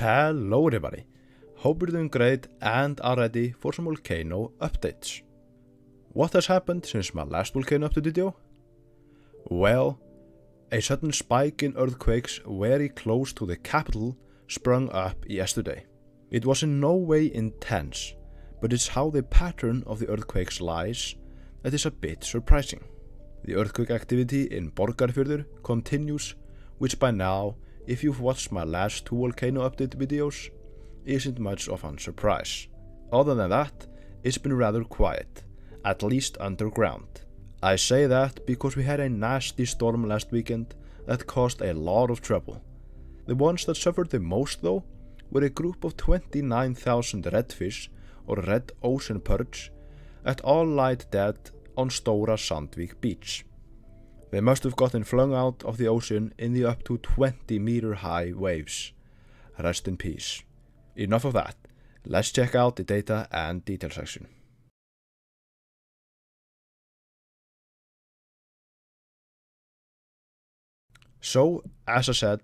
Hello everybody, hope you're doing great and are ready for some volcano updates. What has happened since my last volcano update video? Well, a sudden spike in earthquakes very close to the capital sprung up yesterday. It was in no way intense, but it's how the pattern of the earthquakes lies that is a bit surprising. The earthquake activity in Borgarfjörður continues, which by now, if you've watched my last two volcano update videos, isn't much of a surprise. Other than that, it's been rather quiet, at least underground. I say that because we had a nasty storm last weekend that caused a lot of trouble. The ones that suffered the most though were a group of 29,000 redfish or red ocean perch that all lied dead on Stora Sandvik beach. They must have gotten flung out of the ocean in the up to 20-meter high waves. Rest in peace. Enough of that, let's check out the data and detail section. So, as I said,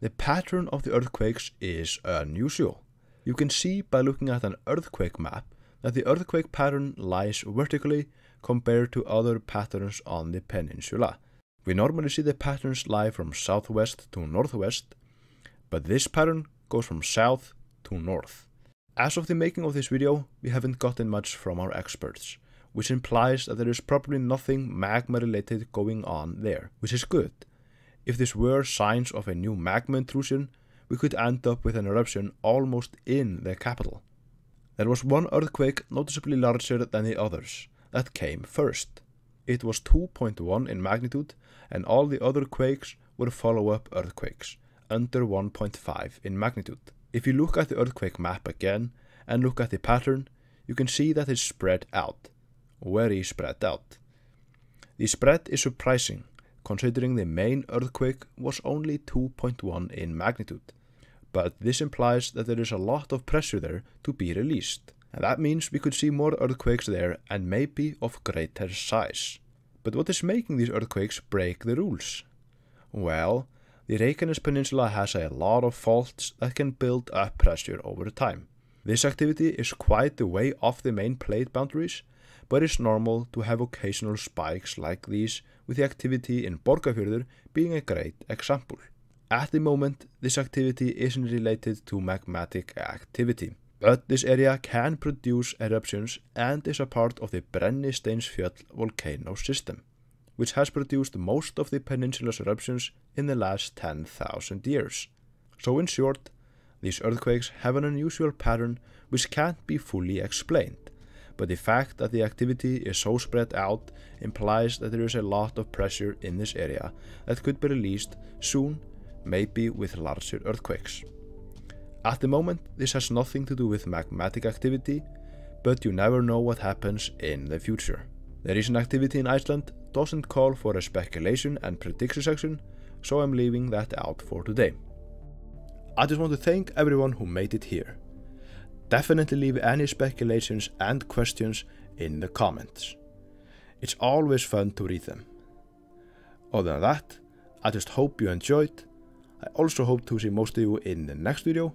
the pattern of the earthquakes is unusual. You can see by looking at an earthquake map that the earthquake pattern lies vertically compared to other patterns on the peninsula. We normally see the patterns lie from southwest to northwest, but this pattern goes from south to north. As of the making of this video, we haven't gotten much from our experts, which implies that there is probably nothing magma related going on there, which is good. If this were signs of a new magma intrusion, we could end up with an eruption almost in the capital. There was one earthquake noticeably larger than the others that came first. It was 2.1 in magnitude, and all the other quakes were follow-up earthquakes, under 1.5 in magnitude. If you look at the earthquake map again, and look at the pattern, you can see that it's spread out. Very spread out. The spread is surprising, considering the main earthquake was only 2.1 in magnitude. But this implies that there is a lot of pressure there to be released. And that means we could see more earthquakes there and maybe of greater size. But what is making these earthquakes break the rules? Well, the Reykjanes Peninsula has a lot of faults that can build up pressure over time. This activity is quite a way off the main plate boundaries, but it's normal to have occasional spikes like these, with the activity in Borgarfjörður being a great example. At the moment, this activity isn't related to magmatic activity, but this area can produce eruptions and is a part of the Brennisteinsfjöll volcano system, which has produced most of the peninsula's eruptions in the last 10,000 years. So in short, these earthquakes have an unusual pattern which can't be fully explained, but the fact that the activity is so spread out implies that there is a lot of pressure in this area that could be released soon, maybe with larger earthquakes. At the moment, this has nothing to do with magmatic activity, but you never know what happens in the future. The recent activity in Iceland doesn't call for a speculation and prediction section, so I'm leaving that out for today. I just want to thank everyone who made it here. Definitely leave any speculations and questions in the comments. It's always fun to read them. Other than that, I just hope you enjoyed. I also hope to see most of you in the next video.